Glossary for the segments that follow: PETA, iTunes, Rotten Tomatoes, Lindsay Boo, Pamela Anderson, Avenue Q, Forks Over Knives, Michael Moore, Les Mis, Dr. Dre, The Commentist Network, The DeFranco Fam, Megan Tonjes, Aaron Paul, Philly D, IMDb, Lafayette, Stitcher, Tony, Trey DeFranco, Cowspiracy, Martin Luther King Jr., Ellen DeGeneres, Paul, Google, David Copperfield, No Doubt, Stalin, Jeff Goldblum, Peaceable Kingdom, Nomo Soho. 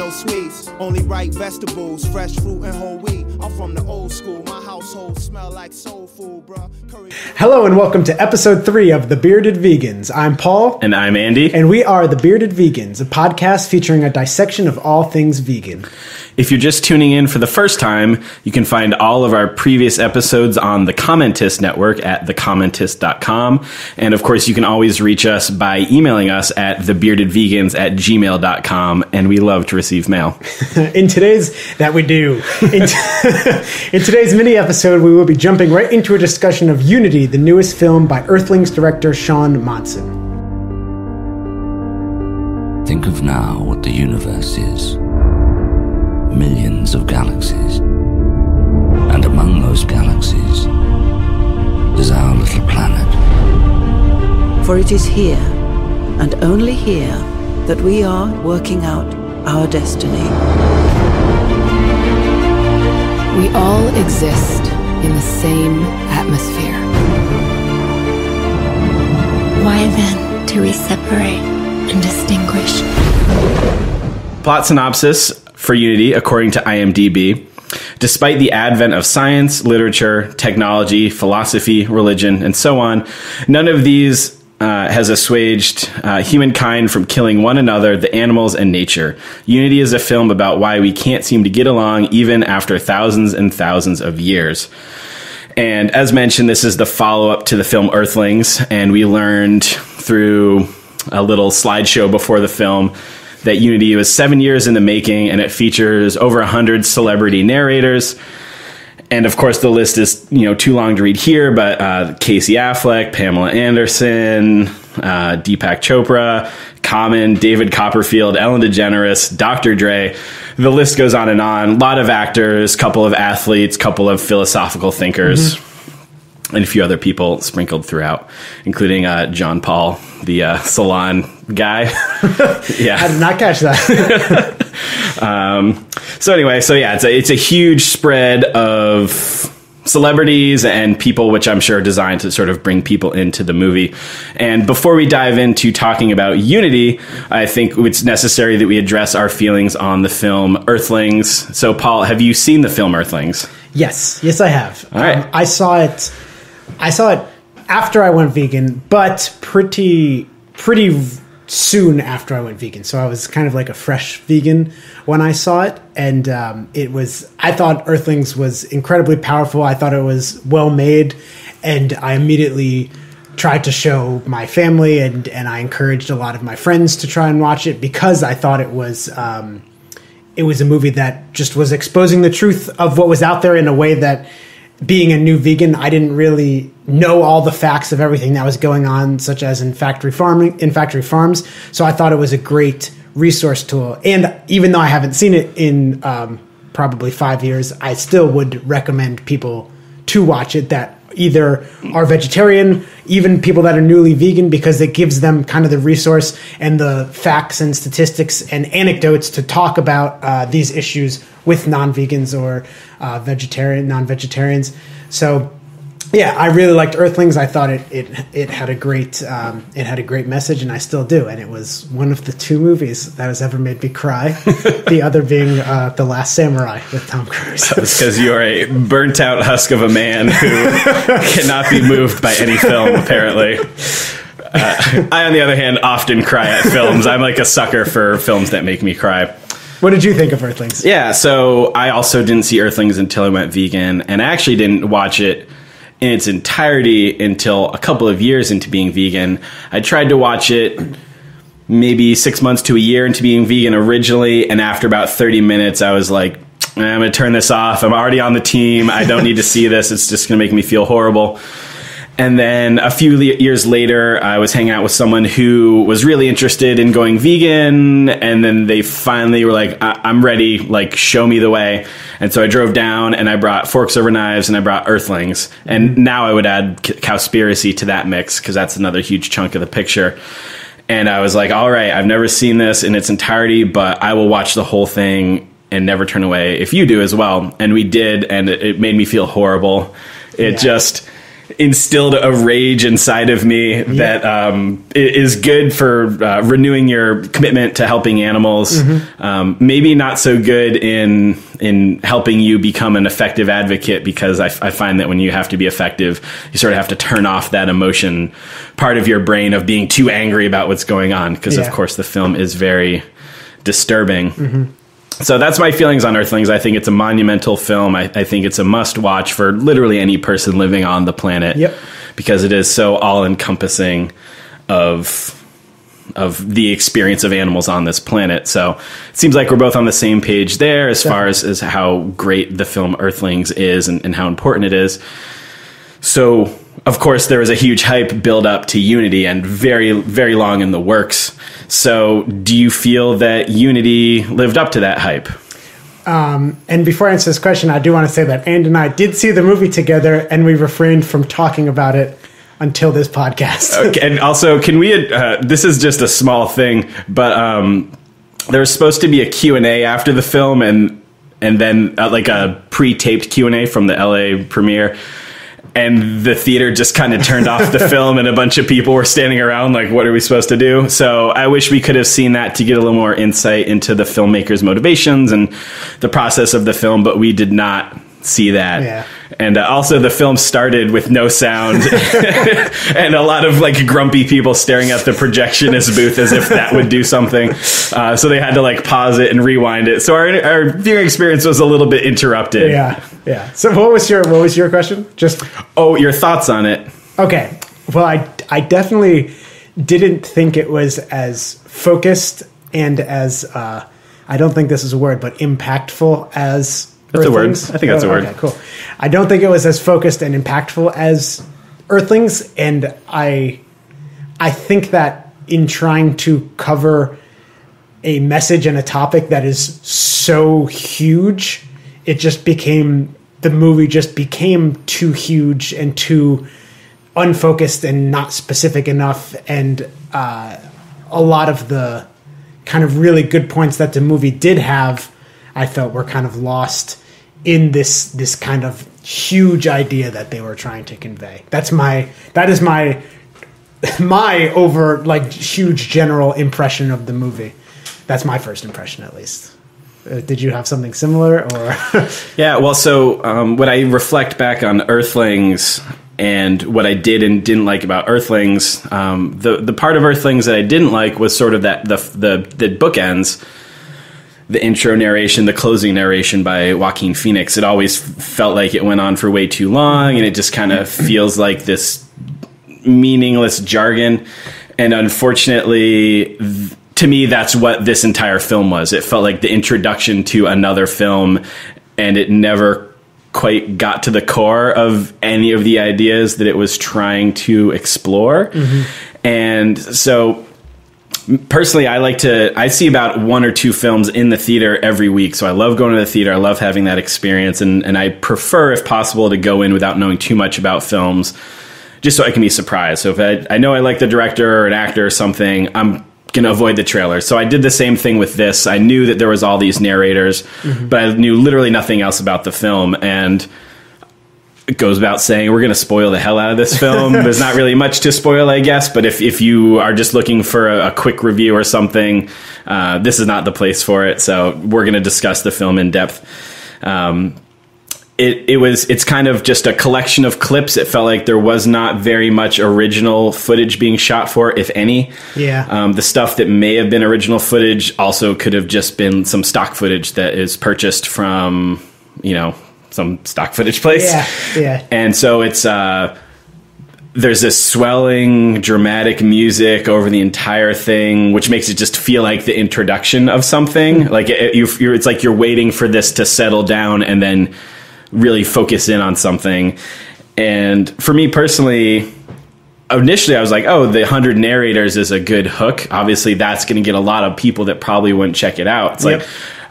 no sweets, only right vegetables, fresh fruit and whole wheat. I'm from the old school, my household smell like soul food, bruh. Hello and welcome to episode 3 of The Bearded Vegans. I'm Paul. And I'm Andy. And we are The Bearded Vegans, a podcast featuring a dissection of all things vegan. If you're just tuning in for the first time, you can find all of our previous episodes on The Commentist Network at thecommentist.com. And of course, you can always reach us by emailing us at thebeardedvegans@gmail.com. And we love to receive mail. In today's mini episode, we will be jumping right into a discussion of Unity, the newest film by Earthlings director Shaun Monson. Think of now what the universe is. Millions of galaxies. And among those galaxies is our little planet. For it is here, and only here, that we are working out our destiny. We all exist in the same atmosphere. Why then do we separate and distinguish? Plot synopsis for Unity, according to IMDb. Despite the advent of science, literature, technology, philosophy, religion, and so on, none of these has assuaged humankind from killing one another, the animals, and nature. Unity is a film about why we can't seem to get along even after thousands and thousands of years. And as mentioned, this is the follow-up to the film Earthlings, and we learned through a little slideshow before the film that Unity was 7 years in the making, and it features over 100 celebrity narrators. And of course, the list is too long to read here, but Casey Affleck, Pamela Anderson, Deepak Chopra, Common, David Copperfield, Ellen DeGeneres, Dr. Dre. The list goes on and on. A lot of actors, couple of athletes, couple of philosophical thinkers, and a few other people sprinkled throughout, including John Paul, the salon guy. Yeah, I did not catch that. So it's a huge spread of celebrities and people, which I'm sure are designed to sort of bring people into the movie. And before we dive into talking about Unity, I think it's necessary that we address our feelings on the film Earthlings. So, Paul, have you seen the film Earthlings? Yes, I have. All right. I saw it after I went vegan, but pretty soon after I went vegan. So I was kind of like a fresh vegan when I saw it. And I thought Earthlings was incredibly powerful. I thought it was well made. And I immediately tried to show my family, and I encouraged a lot of my friends to try and watch it, because I thought it was a movie that just was exposing the truth of what was out there in a way that, being a new vegan, I didn't really know all the facts of everything that was going on, such as in factory farms. So I thought it was a great resource tool. And even though I haven't seen it in probably 5 years, I still would recommend people to watch it that either are vegetarian, even people that are newly vegan, because it gives them kind of the resource and the facts and statistics and anecdotes to talk about these issues with non-vegans or non-vegetarians. So yeah, I really liked Earthlings. I thought it had a great message, and I still do. And it was one of the two movies that has ever made me cry. The other being The Last Samurai with Tom Cruise. That's because you're a burnt out husk of a man who cannot be moved by any film, apparently. I, on the other hand, often cry at films. I'm like a sucker for films that make me cry. What did you think of Earthlings? Yeah, so I also didn't see Earthlings until I went vegan, and I actually didn't watch it in its entirety until a couple of years into being vegan. I tried to watch it maybe 6 months to a year into being vegan originally, and after about 30 minutes, I was like, I'm going to turn this off. I'm already on the team. I don't need to see this. It's just going to make me feel horrible. And then a few years later, I was hanging out with someone who was really interested in going vegan. And then they finally were like, I'm ready. Like, show me the way. And so I drove down and I brought Forks Over Knives and I brought Earthlings. And now I would add Cowspiracy to that mix, because that's another huge chunk of the picture. And I was like, all right, I've never seen this in its entirety, but I will watch the whole thing and never turn away if you do as well. And we did. And it made me feel horrible. It just... instilled a rage inside of me that is good for renewing your commitment to helping animals. Mm-hmm. Maybe not so good in helping you become an effective advocate, because I find that when you have to be effective, you sort of have to turn off that emotion part of your brain of being too angry about what's going on. Because of course the film is very disturbing. Mm-hmm. So that's my feelings on Earthlings. I think it's a monumental film. I think it's a must watch for literally any person living on the planet. Yep. Because it is so all encompassing of the experience of animals on this planet. So it seems like we're both on the same page there as far as how great the film Earthlings is and how important it is. So of course there was a huge hype build up to Unity and very, very long in the works. So do you feel that Unity lived up to that hype? And before I answer this question, I do want to say that Andy and I did see the movie together, and we refrained from talking about it until this podcast. Okay, and also, can we, this is just a small thing, but there was supposed to be a Q&A after the film, and then like a pre-taped Q&A from the LA premiere. And the theater just kind of turned off the film, and a bunch of people were standing around like, what are we supposed to do? So I wish we could have seen that to get a little more insight into the filmmaker's motivations and the process of the film, but we did not see that. Yeah. And also the film started with no sound and a lot of like grumpy people staring at the projectionist booth as if that would do something. So they had to like pause it and rewind it. So our viewing experience was a little bit interrupted. Yeah. Yeah. So what was your question? Just, oh, your thoughts on it. Okay. Well, I definitely didn't think it was as focused and as, I don't think this is a word, but impactful as, that's a word. I think that's a word. Okay, cool. I don't think it was as focused and impactful as Earthlings, and I think that in trying to cover a message and a topic that is so huge, it just became, the movie just became too huge and too unfocused and not specific enough, and a lot of the kind of really good points that the movie did have, I felt were kind of lost in this kind of huge idea that they were trying to convey. That is my over like huge general impression of the movie. That's my first impression, at least. Did you have something similar, or? Yeah. Well, so when I reflect back on Earthlings and what I did and didn't like about Earthlings, the part of Earthlings that I didn't like was sort of that the bookends. The intro narration, the closing narration by Joaquin Phoenix, it always felt like it went on for way too long, and it just kind of feels like this meaningless jargon. And unfortunately, to me, that's what this entire film was. It felt like the introduction to another film, and it never quite got to the core of any of the ideas that it was trying to explore. Mm-hmm. And so personally, I see about one or two films in the theater every week. So I love going to the theater. I love having that experience. And I prefer, if possible, to go in without knowing too much about films, just so I can be surprised. So if I know I like the director or an actor or something, I'm going to avoid the trailer. So I did the same thing with this. I knew that there was all these narrators, mm-hmm. but I knew literally nothing else about the film. And it goes about saying we're going to spoil the hell out of this film. There's not really much to spoil, I guess, but if you are just looking for a quick review or something, this is not the place for it. So we're going to discuss the film in depth. It's kind of just a collection of clips. It felt like there was not very much original footage being shot for, if any. Yeah. The stuff that may have been original footage also could have just been some stock footage that is purchased from, some stock footage place. Yeah. And so it's there's this swelling dramatic music over the entire thing, which makes it just feel like the introduction of something. Like it's like you're waiting for this to settle down and then really focus in on something. And for me personally, initially I was like, oh, the 100 narrators is a good hook. Obviously that's going to get a lot of people that probably wouldn't check it out. It's like,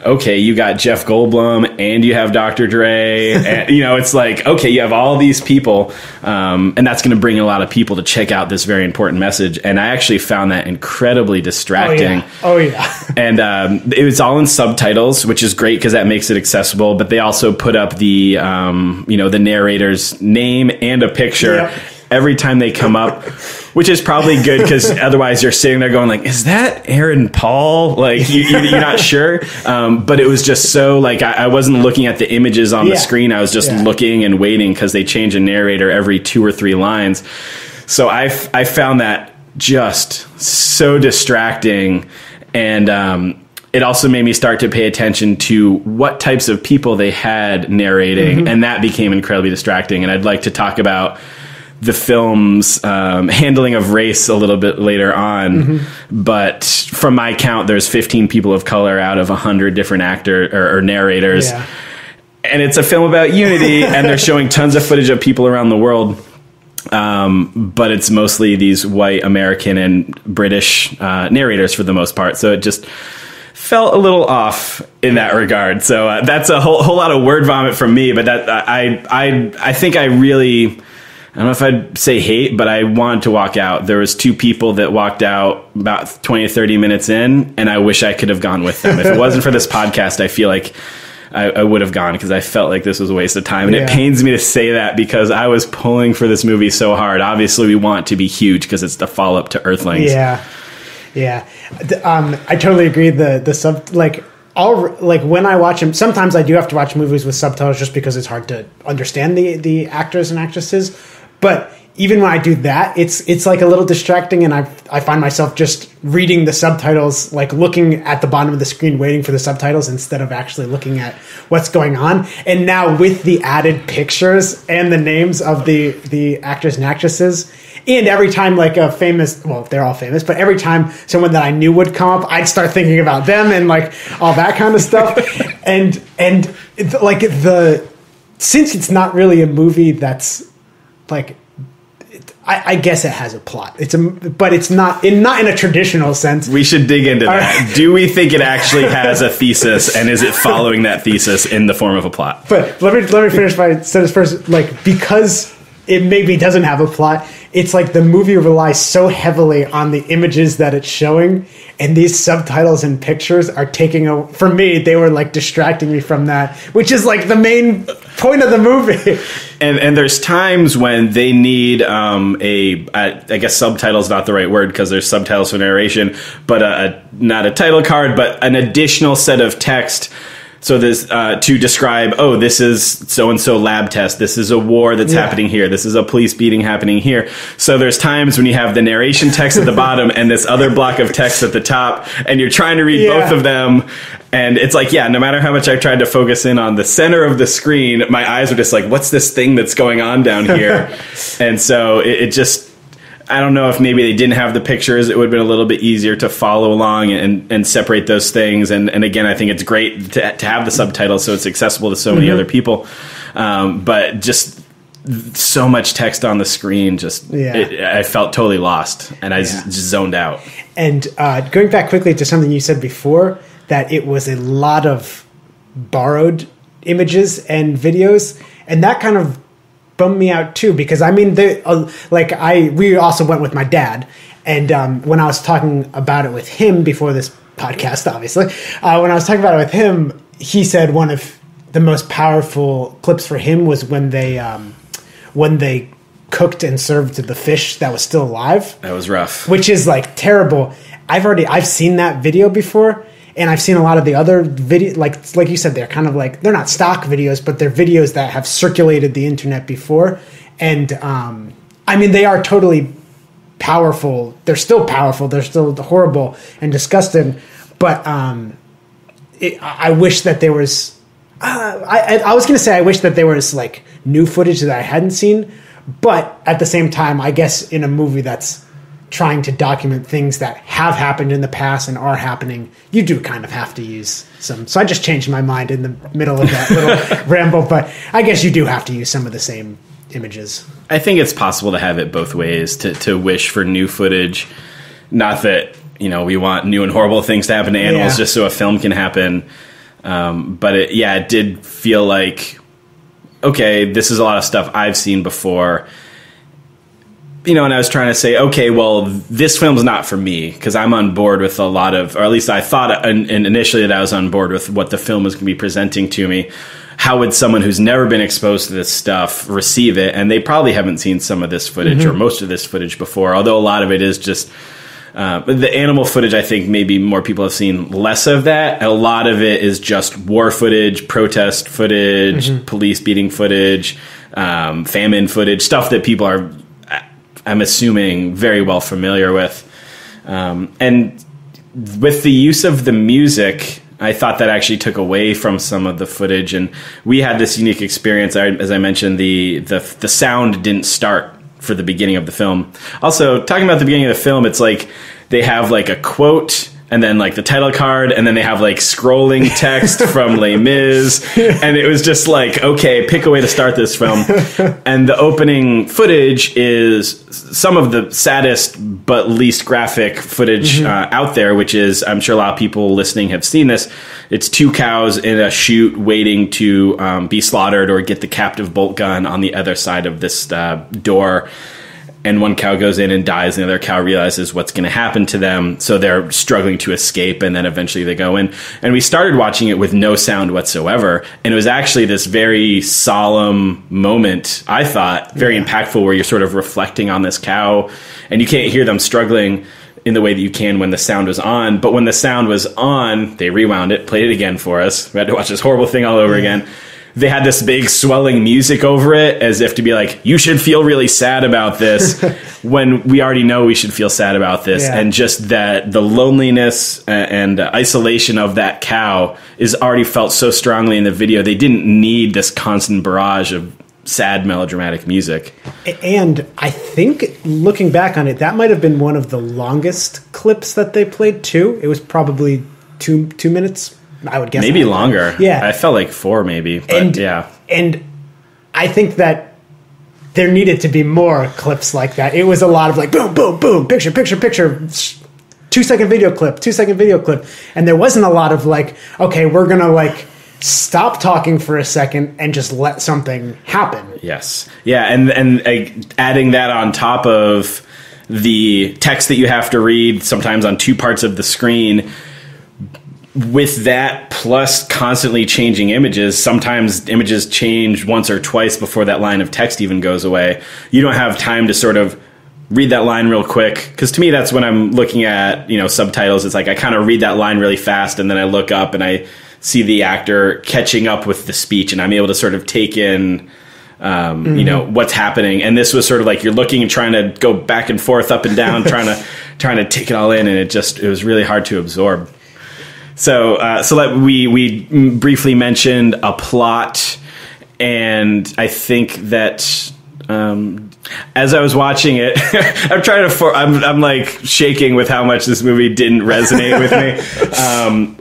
okay, you got Jeff Goldblum and you have Dr. Dre. And, you know, it's like, okay, you have all these people, and that's going to bring a lot of people to check out this very important message. And I actually found that incredibly distracting. Oh, yeah. Oh, yeah. And it was all in subtitles, which is great because that makes it accessible. But they also put up the, you know, the narrator's name and a picture. Yep. Every time they come up, which is probably good because otherwise you're sitting there going like, is that Aaron Paul? Like, you're not sure. But it was just so like I wasn't looking at the images on the screen. I was just looking and waiting because they change a narrator every 2 or 3 lines. So I found that just so distracting. And it also made me start to pay attention to what types of people they had narrating. Mm-hmm. And that became incredibly distracting. And I'd like to talk about the film's handling of race a little bit later on. Mm-hmm. But from my count, there's 15 people of color out of 100 different actors or narrators. Yeah. And it's a film about unity, and they're showing tons of footage of people around the world. But it's mostly these white American and British narrators for the most part. So it just felt a little off in that regard. So that's a whole lot of word vomit from me, but that I think I really... I don't know if I'd say hate, but I wanted to walk out. There was 2 people that walked out about 20 to 30 minutes in, and I wish I could have gone with them. If it wasn't for this podcast, I feel like I would have gone because I felt like this was a waste of time. And it pains me to say that because I was pulling for this movie so hard. Obviously, we want to be huge because it's the follow-up to Earthlings. Yeah. Yeah. I totally agree. The sub... like. Like when I watch them, sometimes I do have to watch movies with subtitles just because it's hard to understand the actors and actresses. But even when I do that, it's like a little distracting, and I find myself just reading the subtitles, like looking at the bottom of the screen, waiting for the subtitles instead of actually looking at what's going on. And now with the added pictures and the names of the actors and actresses, and every time like a famous, well, they're all famous, but every time someone that I knew would come up, I'd start thinking about them and like all that kind of stuff. and like since it's not really a movie that's like, I guess it has a plot. But it's not in a traditional sense. We should dig into that. Do we think it actually has a thesis, and is it following that thesis in the form of a plot? But let me finish my sentence first. Like, because it maybe doesn't have a plot, it's like the movie relies so heavily on the images that it's showing, and these subtitles and pictures are taking a... For me, they were like distracting me from that, which is like the main point of the movie. And there's times when they need I guess subtitles not the right word because there's subtitles for narration, but not a title card, but an additional set of text. So this to describe, oh, this is so-and-so lab test. This is a war that's happening here. This is a police beating happening here. So there's times when you have the narration text at the bottom and this other block of text at the top, and you're trying to read both of them. And it's like, no matter how much I tried to focus in on the center of the screen, my eyes were just like, what's this thing that's going on down here? And so it just... I don't know if maybe they didn't have the pictures. It would have been a little bit easier to follow along and separate those things. And again, I think it's great to have the subtitles so it's accessible to so many other people. But just so much text on the screen, I felt totally lost, and I just zoned out. And going back quickly to something you said before, that it was a lot of borrowed images and videos, and that kind of bummed me out too, because I mean, we also went with my dad, and when I was talking about it with him before this podcast, obviously, when I was talking about it with him, he said one of the most powerful clips for him was when they cooked and served the fish that was still alive. That was rough, which is like terrible. I've seen that video before. And I've seen a lot of the other video, like you said, they're kind of like, they're not stock videos, but they're videos that have circulated the internet before. And I mean, they are totally powerful. They're still powerful. They're still horrible and disgusting. But I wish that there was, I was going to say, I wish that there was like new footage that I hadn't seen. But at the same time, I guess in a movie that's trying to document things that have happened in the past and are happening, you do kind of have to use some. So I just changed my mind in the middle of that little ramble, but I guess you do have to use some of the same images. I think it's possible to have it both ways, to wish for new footage. Not that, you know, we want new and horrible things to happen to animals just so a film can happen. But it, yeah, it did feel like, okay, this is a lot of stuff I've seen before, you know, and I was trying to say, okay, well, this film's not for me, because I'm on board with a lot of, or at least I thought initially that I was on board with what the film was going to be presenting to me. How would someone who's never been exposed to this stuff receive it? And they probably haven't seen some of this footage or most of this footage before, although a lot of it is just... the animal footage, I think maybe more people have seen less of that. A lot of it is just war footage, protest footage, police beating footage, famine footage, stuff that people are, I'm assuming, very well familiar with. And with the use of the music, I thought that actually took away from some of the footage. And we had this unique experience. As I mentioned, the sound didn't start for the beginning of the film. Also, talking about the beginning of the film, it's like they have like a quote and then like the title card and then they have like scrolling text from Les Mis, and it was just like, okay, pick a way to start this film. And the opening footage is some of the saddest but least graphic footage out there, which is, I'm sure a lot of people listening have seen this. It's two cows in a chute waiting to be slaughtered or get the captive bolt gun on the other side of this door. And one cow goes in and dies, and the other cow realizes what's going to happen to them. So they're struggling to escape, and then eventually they go in. And we started watching it with no sound whatsoever. And it was actually this very solemn moment, I thought, very impactful, where you're sort of reflecting on this cow. And you can't hear them struggling in the way that you can when the sound was on. But when the sound was on, they rewound it, played it again for us. We had to watch this horrible thing all over again. They had this big swelling music over it as if to be like, you should feel really sad about this when we already know we should feel sad about this. Yeah. And just that the loneliness and isolation of that cow is already felt so strongly in the video. They didn't need this constant barrage of sad melodramatic music. And I think looking back on it, that might have been one of the longest clips that they played too. It was probably two minutes, I would guess. Maybe longer. Yeah. I felt like 4 maybe. But yeah. And I think that there needed to be more clips like that. It was a lot of like, boom, boom, boom, picture, picture, picture, 2-second video clip, 2-second video clip. And there wasn't a lot of like, okay, we're going to like stop talking for a second and just let something happen. Yes. Yeah. And adding that on top of the text that you have to read sometimes on 2 parts of the screen, with that plus constantly changing images, sometimes images change once or twice before that line of text even goes away. You don't have time to sort of read that line real quick, because to me that's when I'm looking at, you know, subtitles. It's like I kind of read that line really fast and then I look up and I see the actor catching up with the speech and I'm able to sort of take in you know, what's happening. And this was sort of like you're looking and trying to go back and forth, up and down, trying to take it all in, and it was really hard to absorb. So that we briefly mentioned a plot, and I think that as I was watching it, I'm like shaking with how much this movie didn't resonate with me.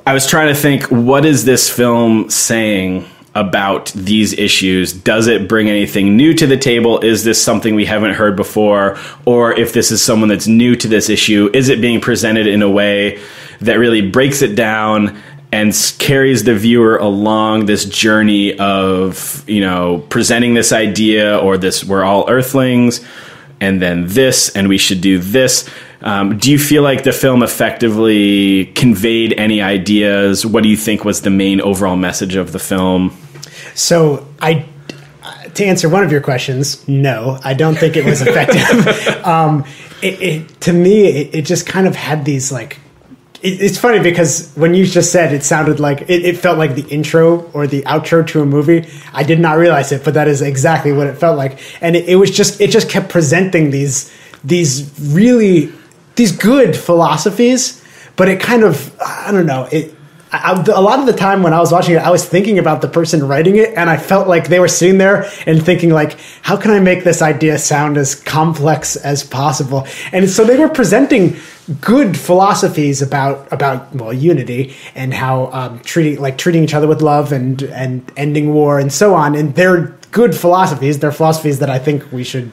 I was trying to think, what is this film saying about these issues? Does it bring anything new to the table? Is this something we haven't heard before? Or if this is someone that's new to this issue, is it being presented in a way that really breaks it down and carries the viewer along this journey of, you know, presenting this idea, or this, we're all Earthlings, and then this, and we should do this. Do you feel like the film effectively conveyed any ideas? What do you think was the main overall message of the film? So to answer one of your questions, no, I don't think it was effective. To me, it just kind of had these like, it's funny because when you just said it sounded like, it felt like the intro or the outro to a movie. I did not realize it, but that is exactly what it felt like. And it was just, it just kept presenting these good philosophies, but it kind of, I don't know. A lot of the time when I was watching it, I was thinking about the person writing it, and I felt like they were sitting there and thinking like, how can I make this idea sound as complex as possible? And so they were presenting good philosophies about well, unity and how treating each other with love and ending war and so on. And they're good philosophies. They're philosophies that I think we should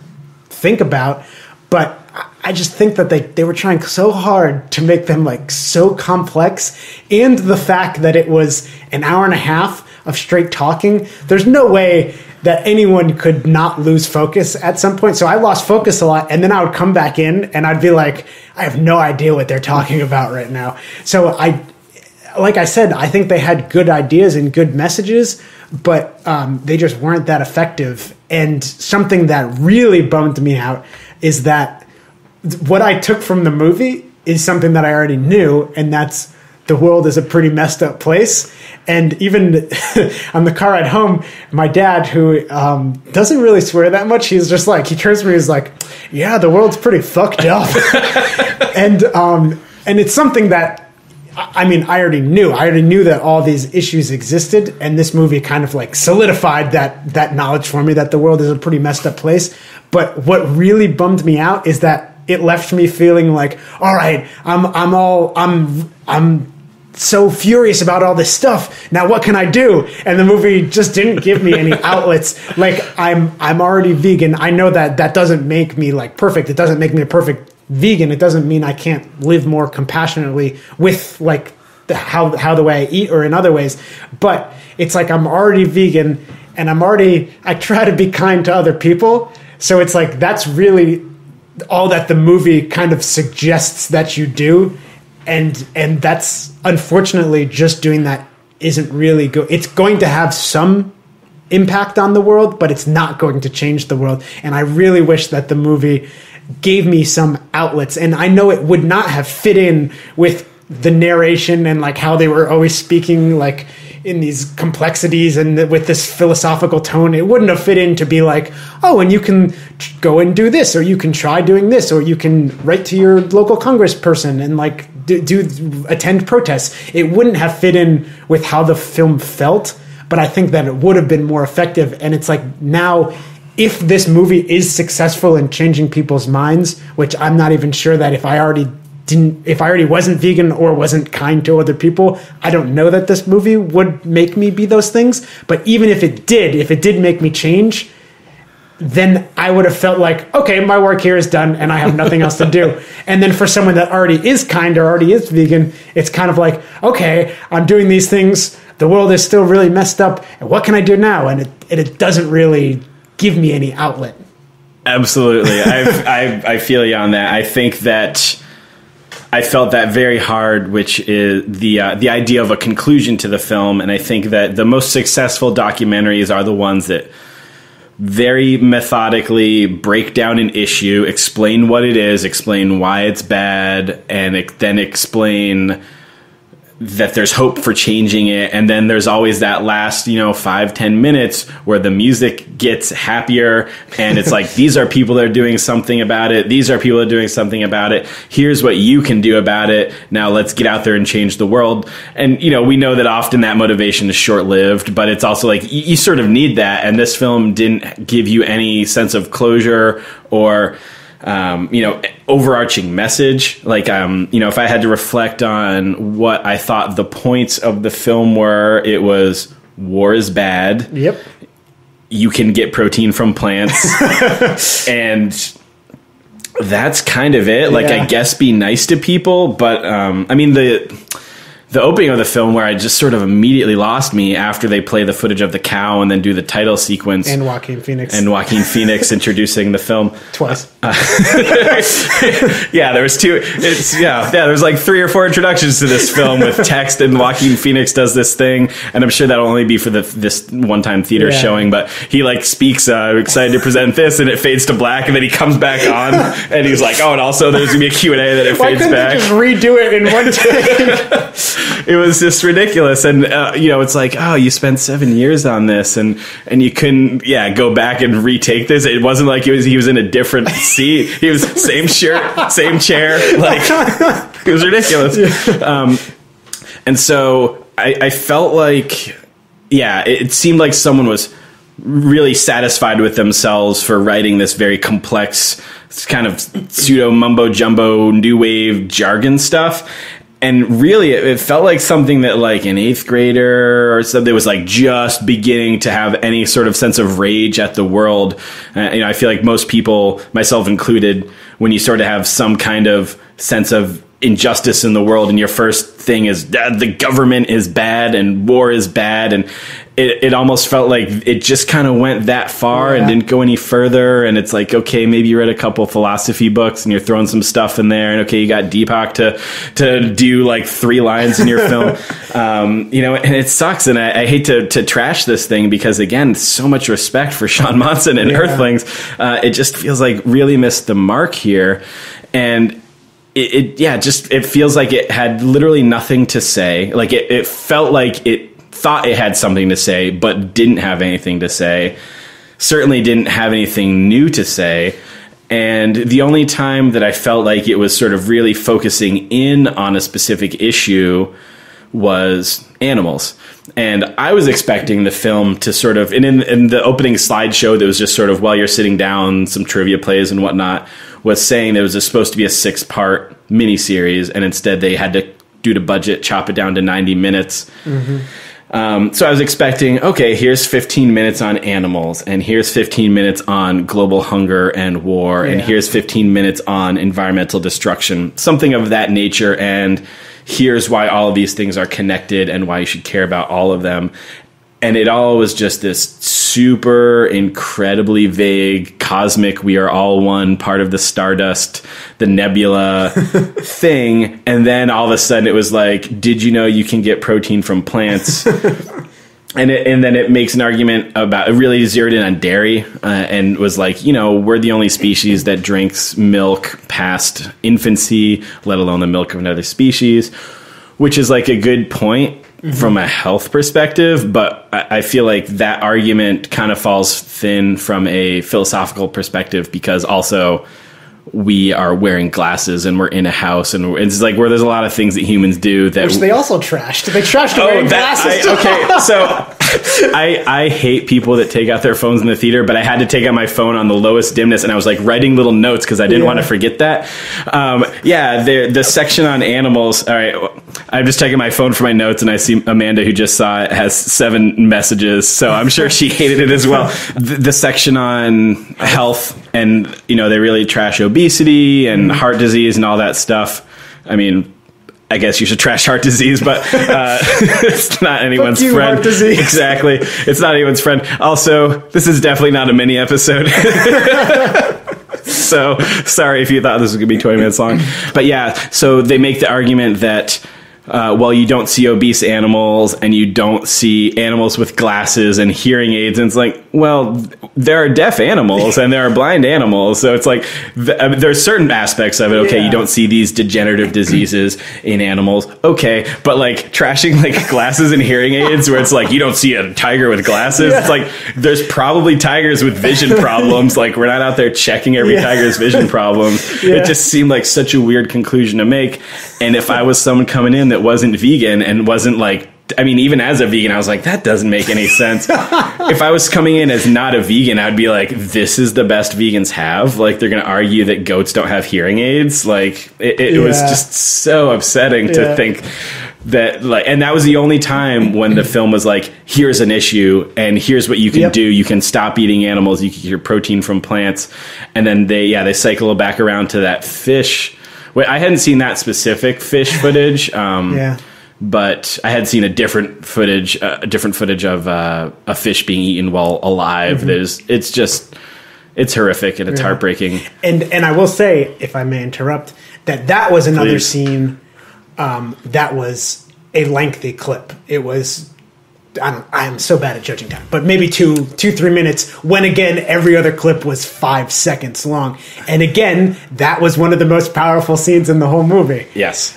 think about. But I just think that they were trying so hard to make them like so complex, and the fact that it was an hour and a half of straight talking, there's no way that anyone could not lose focus at some point. So I lost focus a lot, and then I would come back in and I'd be like, I have no idea what they're talking about right now. So like I said, I think they had good ideas and good messages, but they just weren't that effective. And something that really bummed me out is that what I took from the movie is something that I already knew, and that's the world is a pretty messed up place. And even on the car ride home, my dad, who doesn't really swear that much, he's just like, he turns to me, he's like, yeah, the world's pretty fucked up. And it's something that, I mean, I already knew. I already knew that all these issues existed, and this movie kind of like solidified that knowledge for me, that the world is a pretty messed up place. But what really bummed me out is that it left me feeling like, all right, I'm so furious about all this stuff. Now what can I do? And the movie just didn't give me any outlets. Like I'm already vegan. I know that doesn't make me like perfect. It doesn't make me a perfect vegan. It doesn't mean I can't live more compassionately with like how the way I eat or in other ways. But it's like, I'm already vegan and I try to be kind to other people. So it's like, that's really all that the movie kind of suggests that you do. And that's, unfortunately, just doing that isn't really good. It's going to have some impact on the world, but it's not going to change the world. And I really wish that the movie gave me some outlets. And I know it would not have fit in with the narration and like how they were always speaking like in these complexities and with this philosophical tone. It wouldn't have fit in to be like, oh, and you can go and do this, or you can try doing this, or you can write to your local congressperson and like attend protests. It wouldn't have fit in with how the film felt, but I think that it would have been more effective. And it's like, now, if this movie is successful in changing people's minds, which I'm not even sure that if I already wasn't vegan or wasn't kind to other people, I don't know that this movie would make me be those things. But even if it did make me change, then I would have felt like, okay, my work here is done and I have nothing else to do. And then for someone that already is kind or already is vegan, it's kind of like, okay, I'm doing these things. The world is still really messed up. And what can I do now? And it doesn't really give me any outlet. Absolutely. I feel you on that. I think that I felt that very hard, which is the idea of a conclusion to the film. And I think that the most successful documentaries are the ones that very methodically break down an issue, explain what it is, explain why it's bad, and then explain that there's hope for changing it. And then there's always that last, 5-10 minutes where the music gets happier. And it's like, these are people that are doing something about it. These are people that are doing something about it. Here's what you can do about it. Now let's get out there and change the world. And, we know that often that motivation is short lived, but it's also like, you sort of need that. And this film didn't give you any sense of closure or, overarching message. Like, if I had to reflect on what I thought the points of the film were, it was war is bad. Yep. You can get protein from plants. And that's kind of it. Like, yeah. I guess be nice to people. But, the opening of the film where I just sort of immediately lost me after they play the footage of the cow and then do the title sequence. And Joaquin Phoenix. And Joaquin Phoenix introducing the film. Twice. Yeah, there was two. There was like 3 or 4 introductions to this film with text, and Joaquin Phoenix does this thing. And I'm sure that'll only be for this one-time theater showing, but he like speaks, I'm excited to present this, and it fades to black, and then he comes back on and he's like, oh, and also there's going to be a Q&A that it fades back. Why couldn't they just redo it in one take? It was just ridiculous. And, it's like, oh, you spent 7 years on this and you couldn't, go back and retake this. It wasn't like he was in a different seat. He was same shirt, same chair. Like, it was ridiculous. Yeah. And so I felt like, it seemed like someone was really satisfied with themselves for writing this very complex kind of pseudo mumbo jumbo new wave jargon stuff. And really, it felt like something that like an eighth grader or something was like just beginning to have any sort of sense of rage at the world. You know, I feel like most people, myself included, when you sort of have some kind of sense of injustice in the world, and your first thing is the government is bad and war is bad, and it almost felt like it just kind of went that far and didn't go any further. And it's like, okay, maybe you read a couple philosophy books and you're throwing some stuff in there, and okay, you got Deepak to do like 3 lines in your film, you know, and it sucks. And I hate to trash this thing because, again, so much respect for Shaun Monson and Earthlings. It just feels like really missed the mark here, and it feels like it had literally nothing to say. Like it felt like it thought it had something to say, but didn't have anything to say. Certainly didn't have anything new to say. And the only time that I felt like it was sort of really focusing in on a specific issue was animals. And I was expecting the film to sort of, and in the opening slideshow that was just sort of while you're sitting down, some trivia plays and whatnot, was saying there was supposed to be a 6-part miniseries, and instead they had to, due to budget, chop it down to 90 minutes. Mm-hmm. So I was expecting, okay, here's 15 minutes on animals, and here's 15 minutes on global hunger and war, and here's 15 minutes on environmental destruction, something of that nature, and here's why all of these things are connected and why you should care about all of them. And it all was just this super incredibly vague, cosmic, we are all one, part of the stardust, the nebula thing. And then all of a sudden it was like, did you know you can get protein from plants? And then it makes an argument about, it really zeroed in on dairy and was like, you know, we're the only species that drinks milk past infancy, let alone the milk of another species, which is like a good point. Mm-hmm. From a health perspective, but I feel like that argument kind of falls thin from a philosophical perspective, because also we are wearing glasses and we're in a house, and it's like where there's a lot of things that humans do that which they also trashed. They trashed wearing glasses. So I hate people that take out their phones in the theater, but I had to take out my phone on the lowest dimness, and I was like writing little notes because I didn't want to forget that. The section on animals. All right, I'm just checking my phone for my notes, and I see Amanda, who just saw it, has 7 messages, so I'm sure she hated it as well. The section on health, and you know, they really trash obesity and heart disease and all that stuff. I mean, I guess you should trash heart disease, but it's not anyone's friend. Heart disease. Exactly. It's not anyone's friend. Also, this is definitely not a mini episode. So sorry if you thought this was going to be 20 minutes long. But yeah, so they make the argument that while you don't see obese animals and you don't see animals with glasses and hearing aids, and it's like, well, there are deaf animals and there are blind animals. So it's like there's certain aspects of it. Okay, you don't see these degenerative diseases in animals. Okay, but like trashing like glasses and hearing aids where it's like you don't see a tiger with glasses. Yeah. It's like there's probably tigers with vision problems. Like we're not out there checking every tiger's vision problems. Yeah. It just seemed like such a weird conclusion to make. And if I was someone coming in that wasn't vegan and wasn't like, I mean, even as a vegan, I was like, that doesn't make any sense. If I was coming in as not a vegan, I'd be like, this is the best vegans have. Like, they're going to argue that goats don't have hearing aids. Like, it was just so upsetting to think that, like, and that was the only time when the film was like, here's an issue and here's what you can do. You can stop eating animals. You can get your protein from plants. And then they cycle back around to that fish. Wait, I hadn't seen that specific fish footage. But I had seen a different footage of a fish being eaten while alive. Mm-hmm. It's horrific, and it's heartbreaking. And I will say, if I may interrupt, that was another scene that was a lengthy clip. It was, I'm so bad at judging time, but maybe 2-3 minutes, when again every other clip was 5 seconds long. And again, that was one of the most powerful scenes in the whole movie. Yes.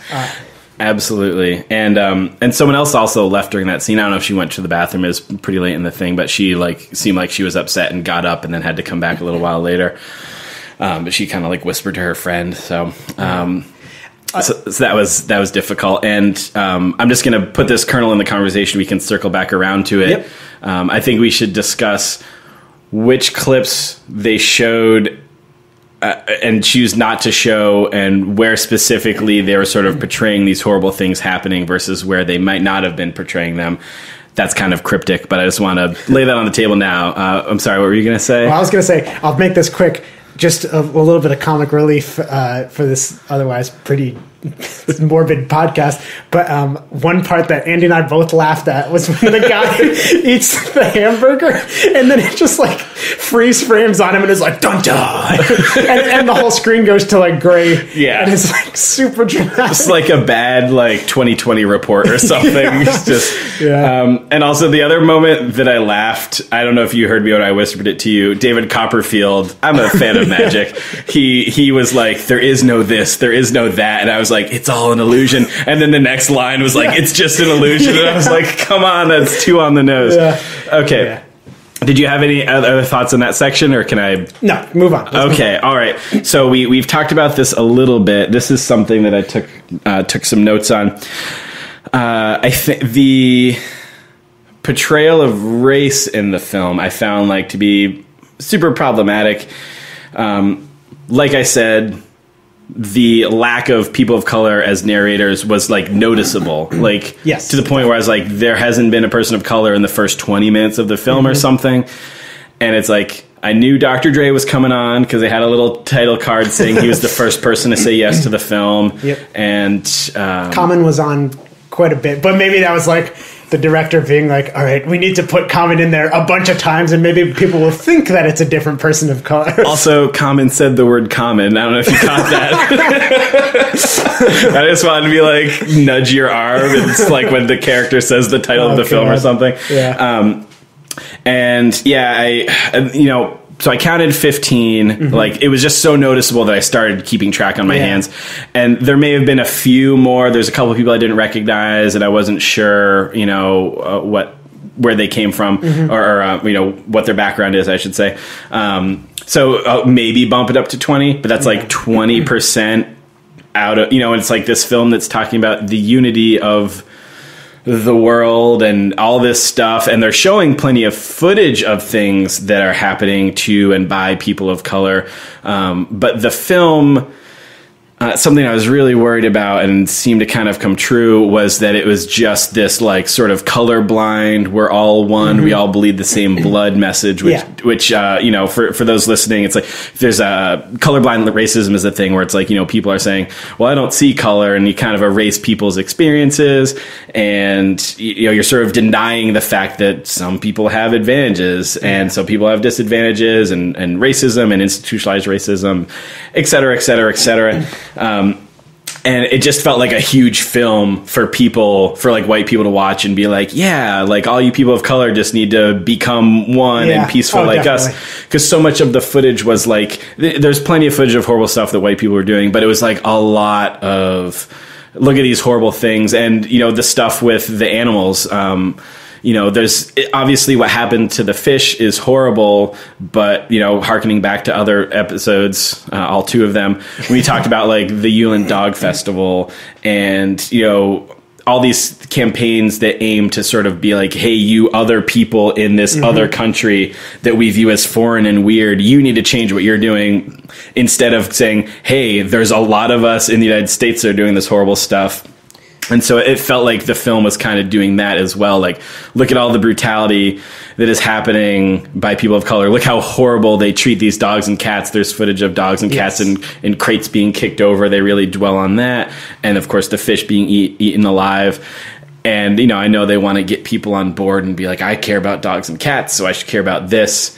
Absolutely. And someone else also left during that scene. I don't know if she went to the bathroom. It was pretty late in the thing, but she like seemed like she was upset and got up and then had to come back a little while later. But she kind of like whispered to her friend. So that was difficult. And I'm just going to put this kernel in the conversation. We can circle back around to it. Yep. I think we should discuss which clips they showed and choose not to show, and where specifically they were sort of portraying these horrible things happening versus where they might not have been portraying them. That's kind of cryptic, but I just want to lay that on the table now. I'm sorry, what were you going to say? Well, I was going to say, I'll make this quick. Just a little bit of comic relief for this otherwise pretty morbid podcast. But one part that Andy and I both laughed at was when the guy eats the hamburger and then it just like freeze frames on him and is like, dun-dun! and the whole screen goes to like gray. Yeah. And it's like super dramatic. It's like a bad like 2020 report or something. Yeah. Just, yeah. And also the other moment that I laughed, I don't know if you heard me when I whispered it to you, David Copperfield, I'm a fan of magic. He was like, there is no this, there is no that. And I was like, it's all an illusion. And then the next line was like, it's just an illusion. Yeah. And I was like, come on, that's too on the nose. Yeah. Okay. Yeah. Did you have any other thoughts on that section, or can I? No, move on. Let's move on. All right. So we've talked about this a little bit. This is something that I took some notes on. I think the portrayal of race in the film I found like to be super problematic. Like I said, the lack of people of color as narrators was like noticeable, like yes, to the point where I was like, there hasn't been a person of color in the first 20 minutes of the film or something. And it's like, I knew Dr. Dre was coming on because they had a little title card saying he was the first person to say yes to the film. Yep. And Common was on quite a bit, but maybe that was like the director being like, all right, we need to put Common in there a bunch of times and maybe people will think that it's a different person of color. Also, Common said the word common. I don't know if you caught that. I just wanted to be like, nudge your arm. It's like when the character says the title of the film or something. Yeah. And yeah, so I counted 15, like it was just so noticeable that I started keeping track on my hands, and there may have been a few more. There's a couple of people I didn't recognize and I wasn't sure, where they came from or what their background is, I should say. So maybe bump it up to 20, but that's like 20% out of, and it's like this film that's talking about the unity of the world and all this stuff, and they're showing plenty of footage of things that are happening to and by people of color, but the film, something I was really worried about and seemed to kind of come true, was that it was just this like sort of colorblind, we're all one, we all bleed the same blood message, which for those listening, it's like there's a colorblind racism is a thing where it's like, people are saying, well, I don't see color, and you kind of erase people's experiences, and you're sort of denying the fact that some people have advantages and so people have disadvantages, and racism and institutionalized racism, et cetera, et cetera, et cetera. And it just felt like a huge film for white people to watch and be like, yeah, like all you people of color just need to become one and peaceful us. Because so much of the footage was like, there's plenty of footage of horrible stuff that white people were doing, but it was like a lot of look at these horrible things. And, the stuff with the animals, there's obviously what happened to the fish is horrible, but, hearkening back to other episodes, all two of them, we talked about like the Yulin Dog Festival and, all these campaigns that aim to sort of be like, hey, you other people in this other country that we view as foreign and weird, you need to change what you're doing, instead of saying, hey, there's a lot of us in the United States that are doing this horrible stuff. And so it felt like the film was kind of doing that as well. Like, look at all the brutality that is happening by people of color. Look how horrible they treat these dogs and cats. There's footage of dogs and cats and crates being kicked over. They really dwell on that. And, of course, the fish being eaten alive. And, I know they want to get people on board and be like, I care about dogs and cats, so I should care about this.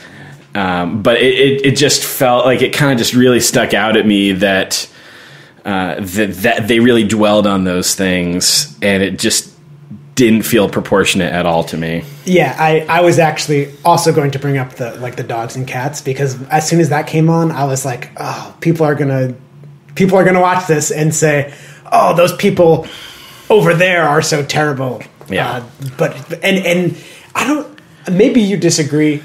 But it just felt like it kind of just really stuck out at me that... that they really dwelled on those things, and it just didn't feel proportionate at all to me. Yeah, I was actually also going to bring up the dogs and cats, because as soon as that came on, I was like, oh, people are gonna watch this and say, oh, those people over there are so terrible. Yeah, but I don't. Maybe you disagree.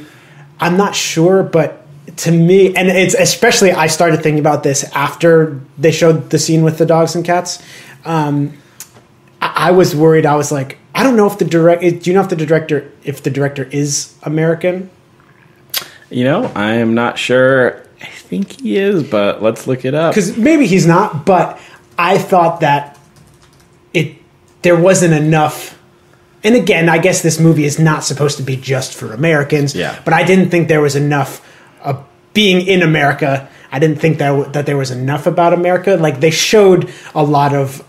I'm not sure, but. To me, and it's especially, I started thinking about this after they showed the scene with the dogs and cats. I was worried. I was like, I don't know if the director, do you know if the director is American? I am not sure I think he is, but let's look it up. Because maybe he's not, but I thought that there wasn't enough. And again, I guess this movie is not supposed to be just for Americans. Yeah. But I didn't think there was enough of being in America. I didn't think that there was enough about America. Like, they showed a lot of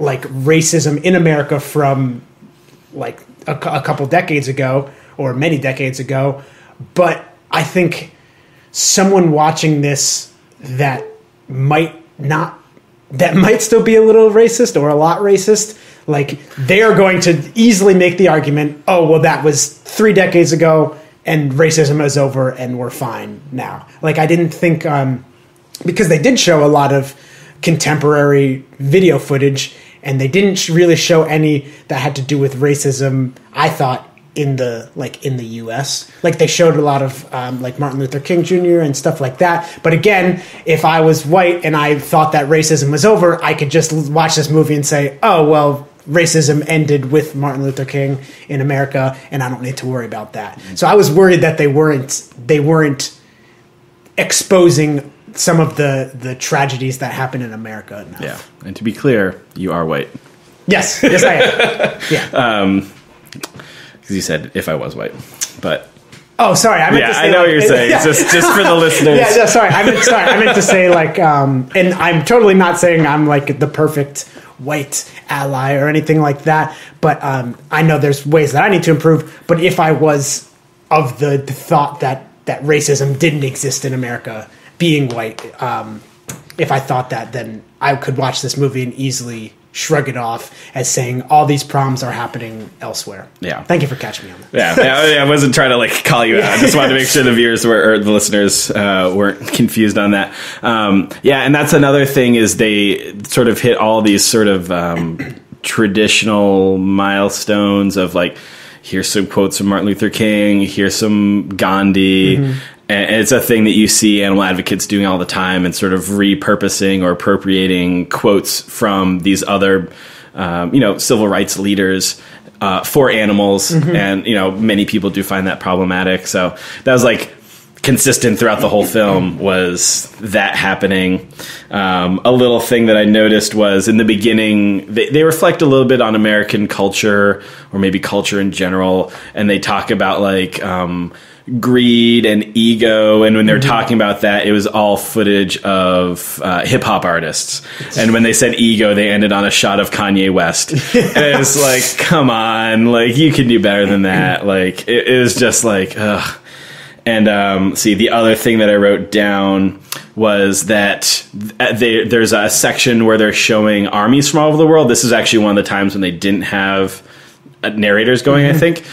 like racism in America from like a couple decades ago or many decades ago. But I think someone watching this that might still be a little racist or a lot racist, like, they are going to easily make the argument, oh, well, that was 3 decades ago and racism is over and we're fine now. Like, I didn't think, because they did show a lot of contemporary video footage and they didn't really show any that had to do with racism, I thought, in the U.S. Like, they showed a lot of like Martin Luther King Jr. and stuff like that. But again, if I was white and I thought that racism was over, I could just watch this movie and say, oh, well, racism ended with Martin Luther King in America, and I don't need to worry about that. So I was worried that they weren't exposing some of the tragedies that happen in America enough. Yeah, and to be clear, you are white. Yes, yes, I am. Yeah. Because you said, if I was white, but... Oh, sorry, I meant to say... Yeah, I know what you're saying. Yeah. Just for the listeners. Yeah, no, sorry, I meant to say, like... and I'm totally not saying I'm, like, the perfect white ally or anything like that, but I know there's ways that I need to improve, but if I was of the thought that racism didn't exist in America, being white, if I thought that, then I could watch this movie and easily... shrug it off as saying all these problems are happening elsewhere. Yeah. Thank you for catching me on that. Yeah. I wasn't trying to like call you out. I just wanted to make sure the viewers or the listeners weren't confused on that. Yeah. And that's another thing is they sort of hit all these sort of traditional milestones of like, here's some quotes from Martin Luther King. Here's some Gandhi. Mm-hmm. And it's a thing that you see animal advocates doing all the time and sort of repurposing or appropriating quotes from these other, civil rights leaders for animals. Mm-hmm. And, many people do find that problematic. So that was like consistent throughout the whole film was that happening. A little thing that I noticed was in the beginning, they reflect a little bit on American culture or maybe culture in general. And they talk about like... greed and ego, and when they're talking about that, it was all footage of hip-hop artists, and when they said ego, they ended on a shot of Kanye West. And it was like, come on, like, you can do better than that. Like, it was just like, ugh. And see, the other thing that I wrote down was that there's a section where they're showing armies from all over the world. This is actually one of the times when they didn't have narrators going, I think.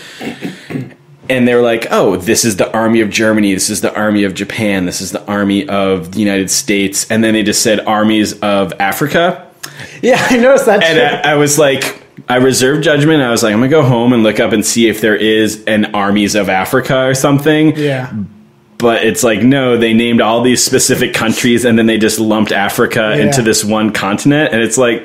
And they're like, oh, this is the army of Germany. This is the army of Japan. This is the army of the United States. And then they just said armies of Africa. Yeah, I noticed that. And I was like, I reserved judgment. I was like, I'm going to go home and look up and see if there is an armies of Africa or something. Yeah. But it's like, no, they named all these specific countries and then they just lumped Africa into this one continent. And it's like...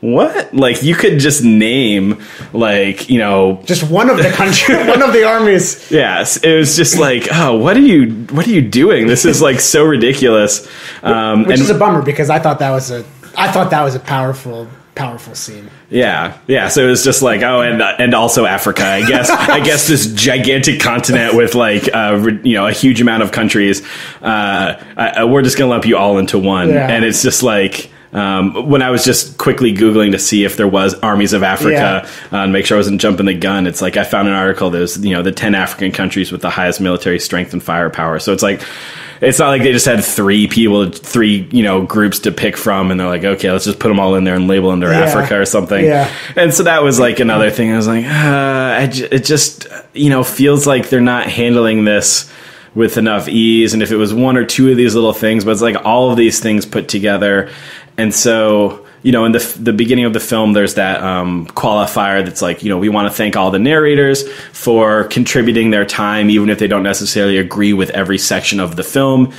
what? Like, you could just name, like, just one of the country, one of the armies. Yes, it was just like, oh, what are you doing? This is like so ridiculous. Which is a bummer because I thought that was a powerful scene. Yeah. So it was just like, oh, and also Africa, I guess. I guess this gigantic continent with like a huge amount of countries. We're just gonna lump you all into one, and it's just like. When I was just quickly Googling to see if there was armies of Africa and make sure I wasn't jumping the gun, it's like I found an article that was, the 10 African countries with the highest military strength and firepower. So it's like, it's not like they just had three groups to pick from and they're like, okay, let's just put them all in there and label under Africa or something. Yeah. And so that was like another thing. I was like, it just, feels like they're not handling this with enough ease. And if it was one or two of these little things, but it's like all of these things put together. And so, in the beginning of the film, there's that qualifier that's like, we want to thank all the narrators for contributing their time, even if they don't necessarily agree with every section of the film.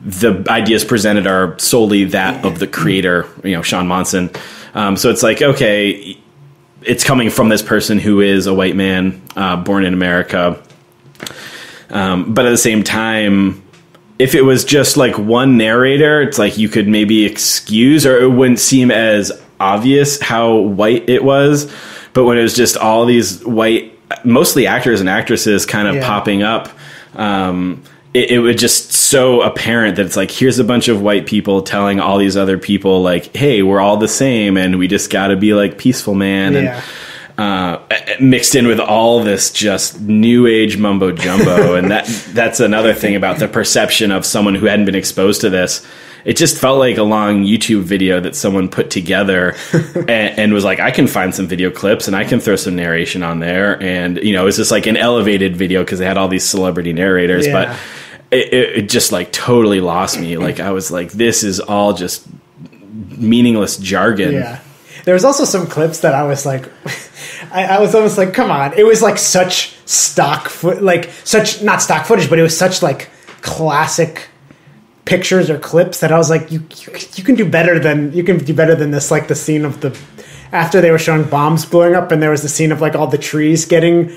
The ideas presented are solely that of the creator, Shaun Monson. So it's like, okay, it's coming from this person who is a white man born in America. But at the same time, if it was just like one narrator, it's like you could maybe excuse, or it wouldn't seem as obvious how white it was. But when it was just all these white, mostly actors and actresses kind of popping up, it was just so apparent that it's like, here's a bunch of white people telling all these other people like, hey, we're all the same and we just got to be like peaceful, man. Yeah. And mixed in with all this just new age mumbo jumbo. And that's another thing about the perception of someone who hadn't been exposed to this. It just felt like a long YouTube video that someone put together and was like, I can find some video clips and I can throw some narration on there. And, you know, it's just like an elevated video because they had all these celebrity narrators, but it just like totally lost me. Like I was like, this is all just meaningless jargon. Yeah. There was also some clips that I was like, I was almost like, come on. It was like such not stock footage, but it was such like classic pictures or clips that I was like, you can do better than this. Like the scene of after they were showing bombs blowing up, and there was the scene of like all the trees getting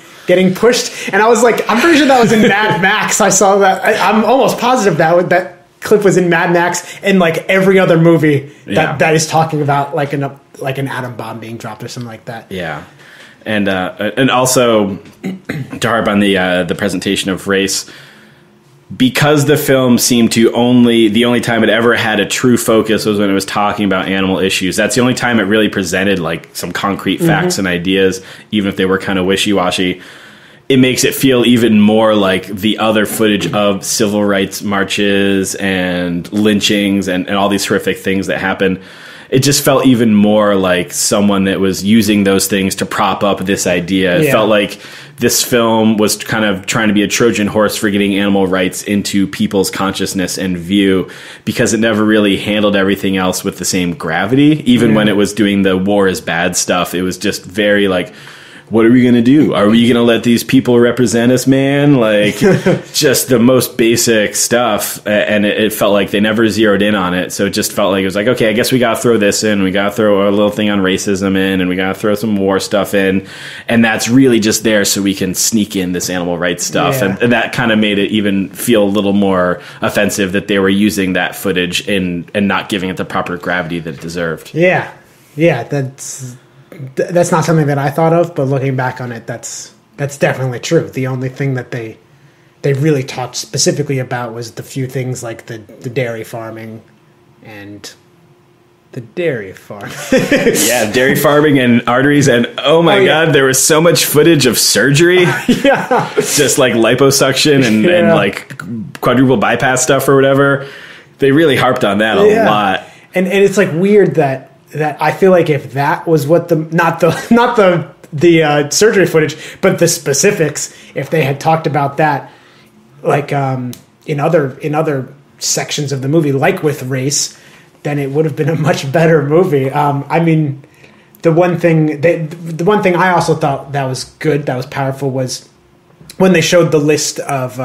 pushed, and I was like, I'm pretty sure that was in Mad Max. I saw that. I'm almost positive that clip was in Mad Max and like every other movie that is talking about like an atom bomb being dropped or something like that. Yeah. And also to harp on the presentation of race, because the film seemed to the only time it ever had a true focus was when it was talking about animal issues. That's the only time it really presented like some concrete facts and ideas, even if they were kind of wishy-washy. It makes it feel even more like the other footage of civil rights marches and lynchings and all these horrific things that happen. It just felt even more like someone that was using those things to prop up this idea. It felt like this film was kind of trying to be a Trojan horse for getting animal rights into people's consciousness and view, because it never really handled everything else with the same gravity. Even when it was doing the war is bad stuff, it was just very like, what are we going to do? Are we going to let these people represent us, man? Like just the most basic stuff. And it felt like they never zeroed in on it. So it just felt like it was like, okay, I guess we got to throw this in. We got to throw a little thing on racism in, and we got to throw some war stuff in. And that's really just there so we can sneak in this animal rights stuff. Yeah. And that kind of made it even feel a little more offensive that they were using that footage and not giving it the proper gravity that it deserved. Yeah. Yeah. That's not something that I thought of, but looking back on it, that's definitely true. The only thing that they really talked specifically about was the few things like the dairy farming and dairy farming and arteries. And oh my God, there was so much footage of surgery. Just like liposuction and like quadruple bypass stuff or whatever. They really harped on that a lot. And it's like weird that I feel like if that was what not the surgery footage, but the specifics, if they had talked about that, like in other sections of the movie, like with race, then it would have been a much better movie. I mean, the one thing I also thought that was good, that was powerful, was when they showed the list of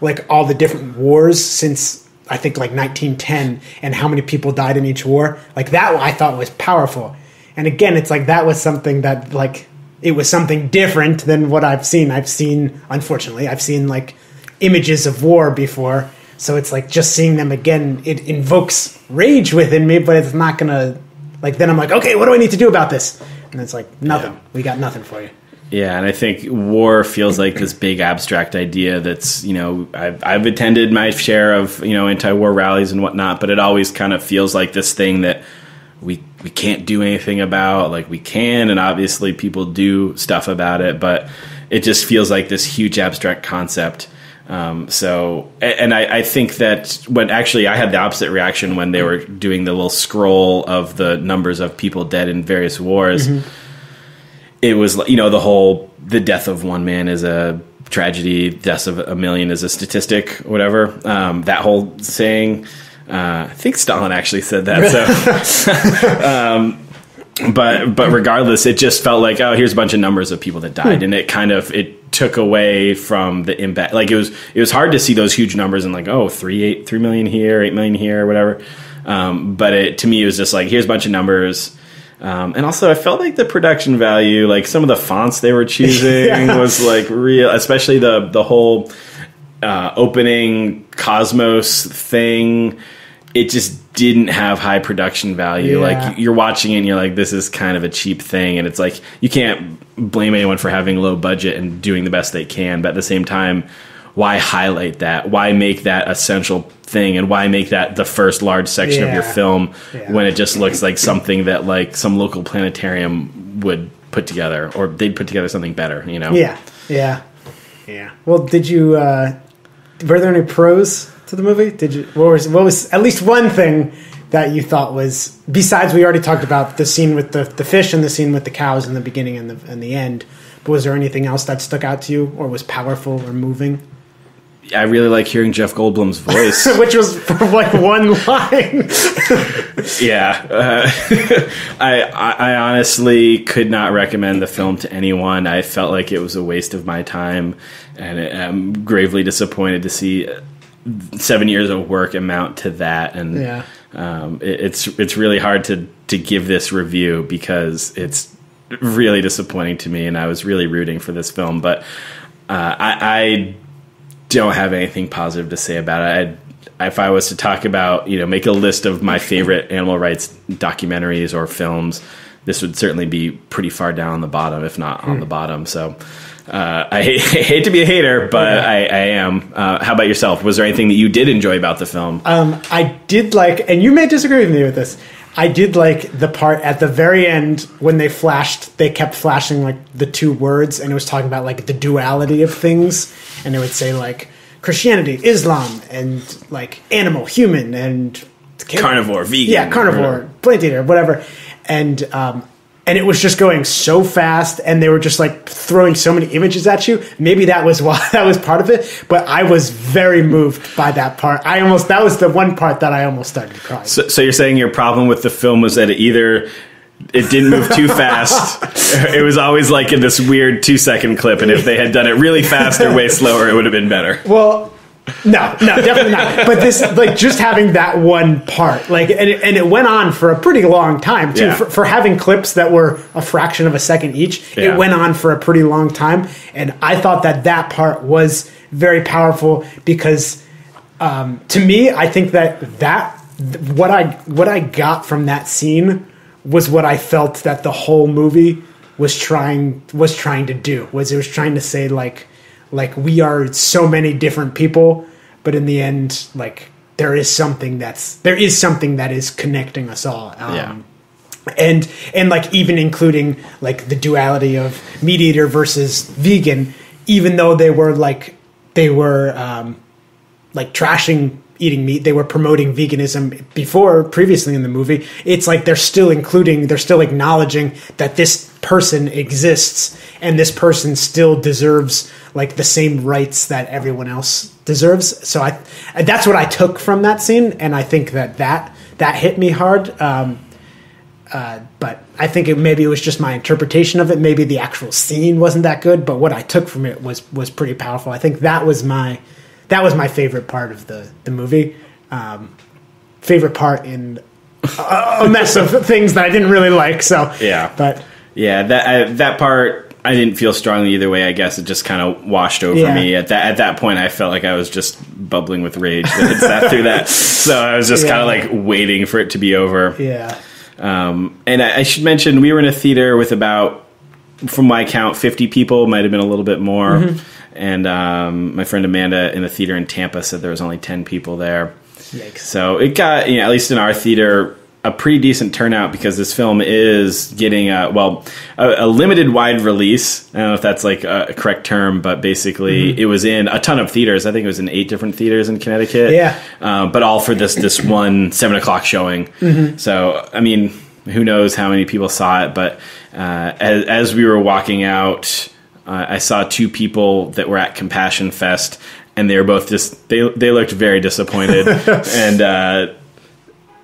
like all the different wars since, I think, like 1910, and how many people died in each war. Like that I thought was powerful. And again, it's like that was something that like, it was something different than what I've seen. Unfortunately, I've seen like images of war before. So it's like just seeing them again, it invokes rage within me, but it's not gonna like, then I'm like, okay, what do I need to do about this? And it's like nothing, we got nothing for you. Yeah, and I think war feels like this big abstract idea that's, you know, I've attended my share of, you know, anti-war rallies and whatnot, but it always kind of feels like this thing that we can't do anything about. Like we can, and obviously people do stuff about it, but it just feels like this huge abstract concept. I think that when actually I had the opposite reaction when they were doing the little scroll of the numbers of people dead in various wars. It was, you know, the death of one man is a tragedy, death of a million is a statistic, whatever. That whole saying, I think Stalin actually said that. So, but regardless, it just felt like, oh, here's a bunch of numbers of people that died, and it kind of took away from the impact. Like it was hard to see those huge numbers and like, oh, 3 million here, 8 million here, whatever. But to me, it was just like, here's a bunch of numbers. And also I felt like the production value, like some of the fonts they were choosing was like real, especially the whole opening Cosmos thing, it just didn't have high production value. Yeah. Like, you're watching it and you're like, this is kind of a cheap thing. And it's like, you can't blame anyone for having low budget and doing the best they can. But at the same time, why highlight that? Why make that a central thing? And why make that the first large section of your film when it just looks like something that like some local planetarium would put together, or they'd put together something better, you know? Yeah. Yeah. Yeah. Well, did you, were there any pros to the movie? Did you, what was at least one thing that you thought was, besides we already talked about the scene with the fish and the scene with the cows in the beginning and the end, but was there anything else that stuck out to you or was powerful or moving? I really like hearing Jeff Goldblum's voice. Which was for like one line. Yeah. I honestly could not recommend the film to anyone. I felt like it was a waste of my time, and I'm gravely disappointed to see 7 years of work amount to that. And it's really hard to give this review because it's really disappointing to me, and I was really rooting for this film. But I don't have anything positive to say about it. If I was to talk about, you know, make a list of my favorite animal rights documentaries or films, this would certainly be pretty far down on the bottom, if not on the bottom. So I hate to be a hater, but I am. How about yourself? Was there anything that you did enjoy about the film? I did like, and you may disagree with me with this, I did like the part at the very end when they flashed, they kept flashing like the two words, and it was talking about like the duality of things, and it would say like Christianity, Islam, and like animal, human, and carnivore, vegan, carnivore, plant eater, whatever, and it was just going so fast, and they were just like throwing so many images at you. Maybe that was why, that was part of it, but I was very moved by that part. I almost, that was the one part that I almost started to cry. So you're saying your problem with the film was that it either it didn't move too fast, it was always like in this weird 2-second clip, and if they had done it really fast or way slower, it would have been better. Well, No, definitely not. But this, like, just having that one part, like, and it went on for a pretty long time too. Yeah. For having clips that were a fraction of a second each, it went on for a pretty long time, and I thought that part was very powerful because, to me, I think that what I got from that scene was what I felt that the whole movie was trying to do. Was it was trying to say like we are so many different people, but in the end, like there is something that is connecting us all. And like even including like the duality of meat eater versus vegan, even though they were trashing eating meat, they were promoting veganism previously in the movie. It's like they're still acknowledging that this person exists and this person still deserves like the same rights that everyone else deserves. So that's what I took from that scene, and I think that hit me hard. But I think maybe it was just my interpretation of it. Maybe the actual scene wasn't that good, but what I took from it was pretty powerful. I think that was my. That was my favorite part of the movie. Favorite part in a mess of things that I didn't really like. So yeah, but yeah, that part I didn't feel strongly either way. I guess it just kind of washed over me at that point. I felt like I was just bubbling with rage that had sat through that. So I was just kind of like waiting for it to be over. Yeah. And I should mention we were in a theater with about, from my count, 50 people, might have been a little bit more. Mm-hmm. And my friend Amanda in the theater in Tampa said there was only 10 people there. Yikes. So it got, you know, at least in our theater, a pretty decent turnout because this film is getting a limited wide release. I don't know if that's like a correct term, but basically it was in a ton of theaters. I think it was in 8 different theaters in Connecticut. Yeah. But all for this one 7 o'clock showing. Mm-hmm. So, I mean, who knows how many people saw it, but as we were walking out, I saw 2 people that were at Compassion Fest, and they were both just they looked very disappointed, and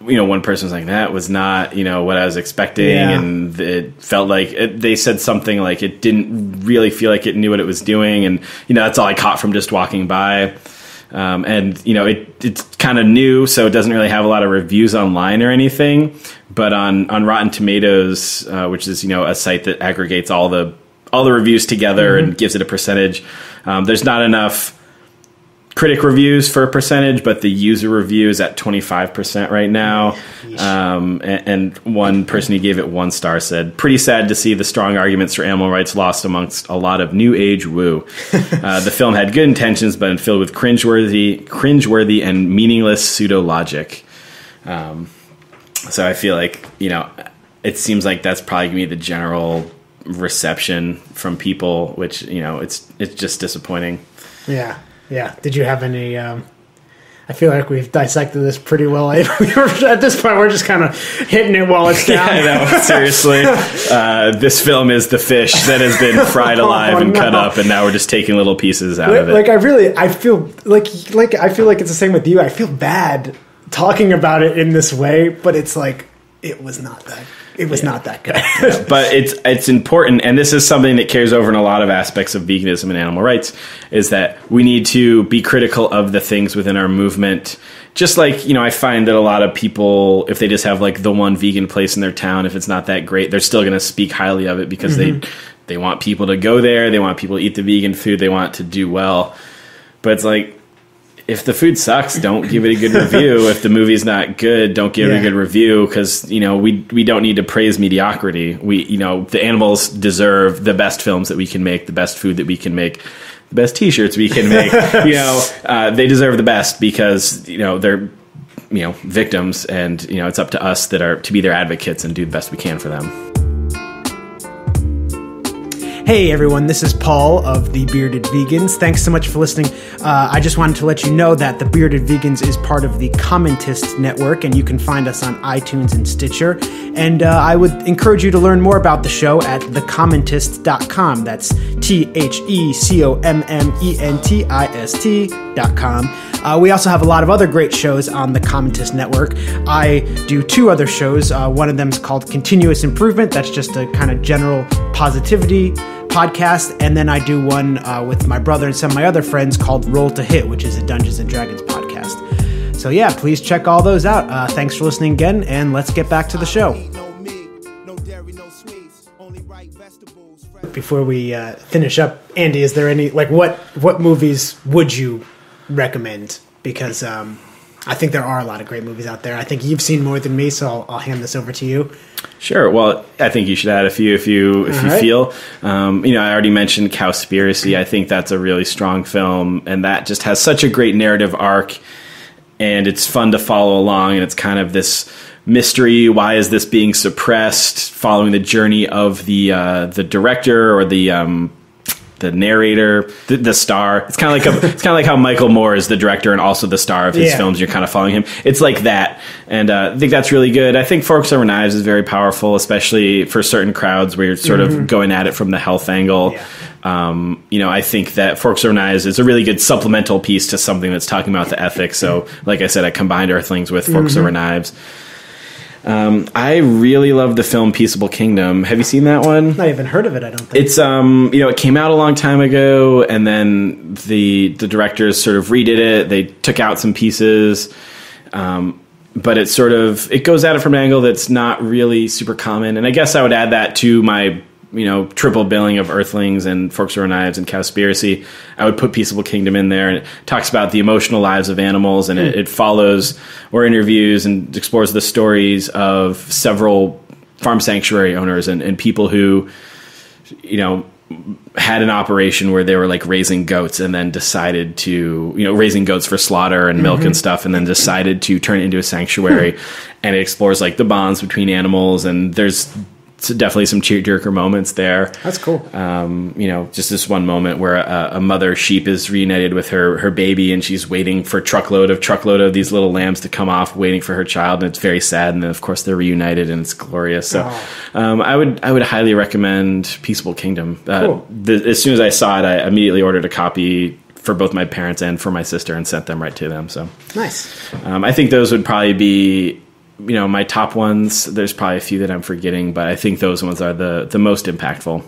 you know, one person was like, "That was not, you know, what I was expecting," and it felt like they said something like it didn't really feel like it knew what it was doing, and you know, that's all I caught from just walking by. And you know, it's kind of new, so it doesn't really have a lot of reviews online or anything, but on Rotten Tomatoes, which is, you know, a site that aggregates all the reviews together and gives it a percentage. There's not enough critic reviews for a percentage, but the user review is at 25% right now. And one person who gave it 1 star said, "Pretty sad to see the strong arguments for animal rights lost amongst a lot of new age woo. The film had good intentions, but filled with cringeworthy and meaningless pseudo logic." So I feel like, you know, it seems like that's probably gonna be the general reception from people, which, you know, it's just disappointing. Yeah. Yeah. Did you have any, I feel like we've dissected this pretty well. At this point, we're just kind of hitting it while it's down. Yeah, no, seriously. This film is the fish that has been fried alive and cut up, and now we're just taking little pieces out of it. Like, I feel like it's the same with you. I feel bad talking about it in this way, but it's like, it was not that. It was not that good. Yeah, but it's important, and this is something that carries over in a lot of aspects of veganism and animal rights, is that we need to be critical of the things within our movement. Just like, you know, I find that a lot of people, if they just have like the one vegan place in their town, if it's not that great, they're still going to speak highly of it because they want people to go there, they want people to eat the vegan food, they want it to do well. But it's like, if the food sucks, don't give it a good review. If the movie's not good, don't give it a good review, because, you know, we don't need to praise mediocrity. We, you know, the animals deserve the best films that we can make, the best food that we can make, the best T-shirts we can make. You know, they deserve the best because, you know, they're, you know, victims, and, you know, it's up to us that are to be their advocates and do the best we can for them. Hey everyone, this is Paul of The Bearded Vegans. Thanks so much for listening. I just wanted to let you know that The Bearded Vegans is part of the Commentist Network, and you can find us on iTunes and Stitcher. And I would encourage you to learn more about the show at thecommentist.com. That's THECOMMENTIST.com. We also have a lot of other great shows on the Commentist Network. I do 2 other shows. One of them is called Continuous Improvement. That's just a kind of general positivity podcast, and then I do one with my brother and some of my other friends called Roll to Hit, which is a Dungeons and Dragons podcast. So yeah, please check all those out. Thanks for listening again, and let's get back to the show. Before we finish up, Andy, is there any, like, what movies would you recommend? Because I think there are a lot of great movies out there. I think you've seen more than me, so I'll hand this over to you. Sure. Well, I think you should add a few if you feel. You know, I already mentioned Cowspiracy. I think that's a really strong film, and that just has such a great narrative arc, and it's fun to follow along, and it's kind of this mystery. Why is this being suppressed? Following the journey of the director or the narrator, the star. It's kind of like how Michael Moore is the director and also the star of his films. You're kind of following him. It's like that, and I think that's really good. I think Forks Over Knives is very powerful, especially for certain crowds where you're sort of going at it from the health angle. Yeah. You know, I think that Forks Over Knives is a really good supplemental piece to something that's talking about the ethics. So, like I said, I combined Earthlings with Forks Over Knives. I really love the film Peaceable Kingdom. Have you seen that one? Not even heard of it, I don't think. It's, you know, it came out a long time ago, and then the directors sort of redid it. They took out some pieces, but it's sort of, it goes at it from an angle that's not really super common. And I guess I would add that to my, you know, triple billing of Earthlings and Forks Over Knives and Cowspiracy. I would put Peaceable Kingdom in there, and it talks about the emotional lives of animals, and it follows or interviews and explores the stories of several farm sanctuary owners and people who, you know, had an operation where they were like raising goats and then decided to, you know, raising goats for slaughter and milk and stuff, and then decided to turn it into a sanctuary. And it explores like the bonds between animals, and there's so definitely some tearjerker moments there. That's cool. You know, just this one moment where a mother sheep is reunited with her baby, and she's waiting for truckload of these little lambs to come off, waiting for her child, and it's very sad. And then, of course, they're reunited, and it's glorious. So, I would highly recommend Peaceable Kingdom. Cool. As soon as I saw it, I immediately ordered a copy for both my parents and for my sister, and sent them right to them. So nice. I think those would probably be, you know, my top ones. There's probably a few that I'm forgetting, but I think those ones are the most impactful.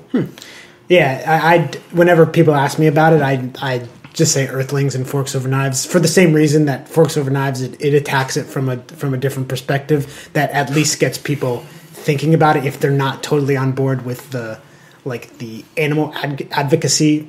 Yeah. Whenever people ask me about it, I just say Earthlings and Forks Over Knives, for the same reason that Forks Over Knives, it attacks it from a different perspective that at least gets people thinking about it, if they're not totally on board with the, like, the animal advocacy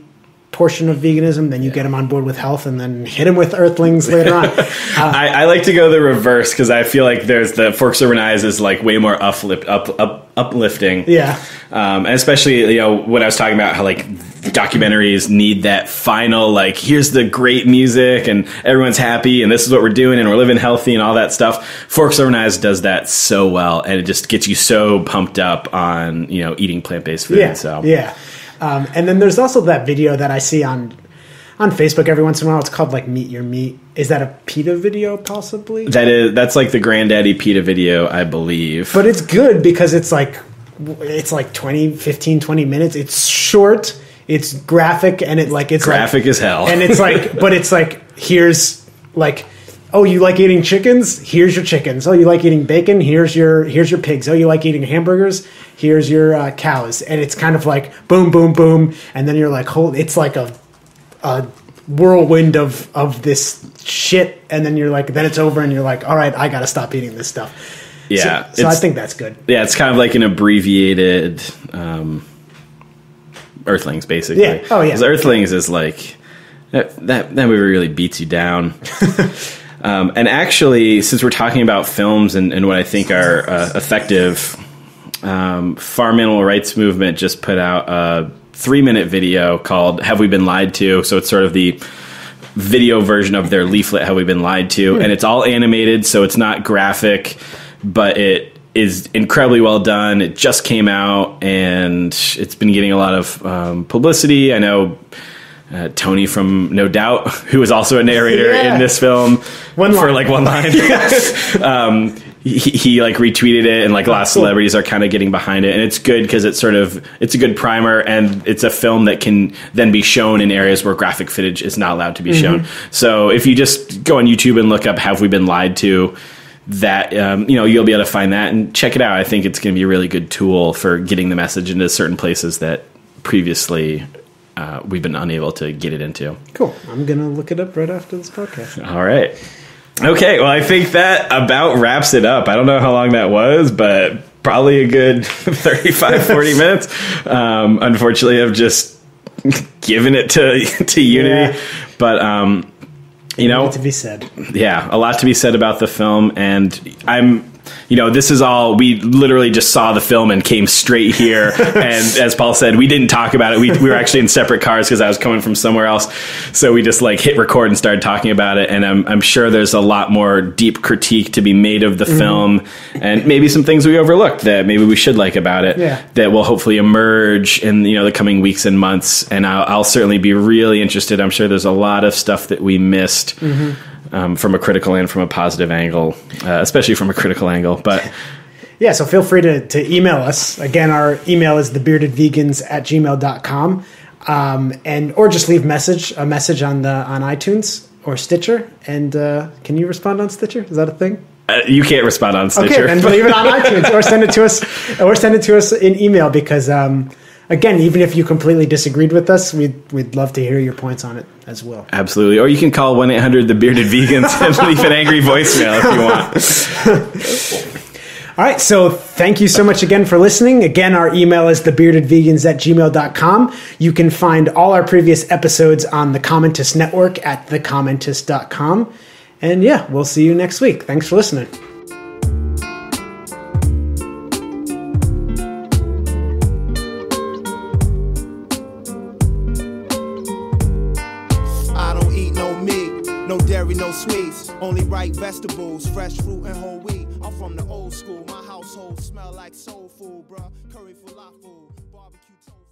portion of veganism, then you get him on board with health, and then hit him with Earthlings later on. I like to go the reverse, because I feel like there's the Forks Over Knives is like way more uplifting. Yeah. And especially, you know, when I was talking about how like documentaries need that final, like, here's the great music and everyone's happy and this is what we're doing and we're living healthy and all that stuff. Forks Over Knives does that so well, and it just gets you so pumped up on, you know, eating plant-based food. Yeah. So. Yeah. And then there's also that video that I see on Facebook every once in a while. It's called like Meet Your Meat. Is that a PETA video possibly? That's like the granddaddy PETA video, I believe. But it's good because it's like 15, 20 minutes. It's short, it's graphic, and it's graphic as hell. And it's like, but it's like, here's like, oh, you like eating chickens? Here's your chickens. Oh, you like eating bacon? Here's your pigs. Oh, you like eating hamburgers? Here's your cows. And it's kind of like boom, boom, boom, and then you're like, it's like a whirlwind of this shit, and then you're like, then it's over, and you're like, all right, I gotta stop eating this stuff. Yeah, so I think that's good. Yeah, it's kind of like an abbreviated Earthlings, basically. Yeah. Oh yeah. Because Earthlings is like that movie really beats you down. And actually, since we're talking about films and what I think are effective, farm animal rights movement just put out a 3-minute video called Have We Been Lied To? So it's sort of the video version of their leaflet, Have We Been Lied To? And it's all animated, so it's not graphic, but it is incredibly well done. It just came out, and it's been getting a lot of publicity. I know... Tony from No Doubt, who was also a narrator in this film, for one line, he like retweeted it, and like a lot of celebrities are kind of getting behind it, and it's good because it's a good primer, and it's a film that can then be shown in areas where graphic footage is not allowed to be shown. So if you just go on YouTube and look up "Have We Been Lied To," that you know, you'll be able to find that and check it out. I think it's going to be a really good tool for getting the message into certain places that previously. We've been unable to get it into. Cool. I'm going to look it up right after this podcast. All right. Okay. Well, I think that about wraps it up. I don't know how long that was, but probably a good 35, 40 minutes. Unfortunately, I've just given it to Unity. Yeah. But, you know. A lot to be said. Yeah. A lot to be said about the film. And you know, this is all, we literally just saw the film and came straight here. And as Paul said, we didn't talk about it. We were actually in separate cars because I was coming from somewhere else. So we just like hit record and started talking about it. And I'm sure there's a lot more deep critique to be made of the film, and maybe some things we overlooked that maybe we should like about it that will hopefully emerge in, you know, the coming weeks and months. And I'll certainly be really interested. I'm sure there's a lot of stuff that we missed. From a critical and from a positive angle, especially from a critical angle. But yeah, so feel free to email us. Again, our email is thebeardedvegans@gmail.com, and or just leave a message on iTunes or Stitcher. And can you respond on Stitcher? Is that a thing? You can't respond on Stitcher. Okay, then leave it on iTunes, or send it to us in email, because again, even if you completely disagreed with us, we'd love to hear your points on it as well. Absolutely. Or you can call 1-800-THE-BEARDED-VEGANS and leave an angry voicemail if you want. All right, so thank you so much again for listening. Again, our email is thebeardedvegans@gmail.com. You can find all our previous episodes on The Commentist Network at thecommentist.com. And yeah, we'll see you next week. Thanks for listening. Only right vegetables, fresh fruit and whole wheat. I'm from the old school. My household smell like soul food, bruh. Curry falafel, barbecue toast.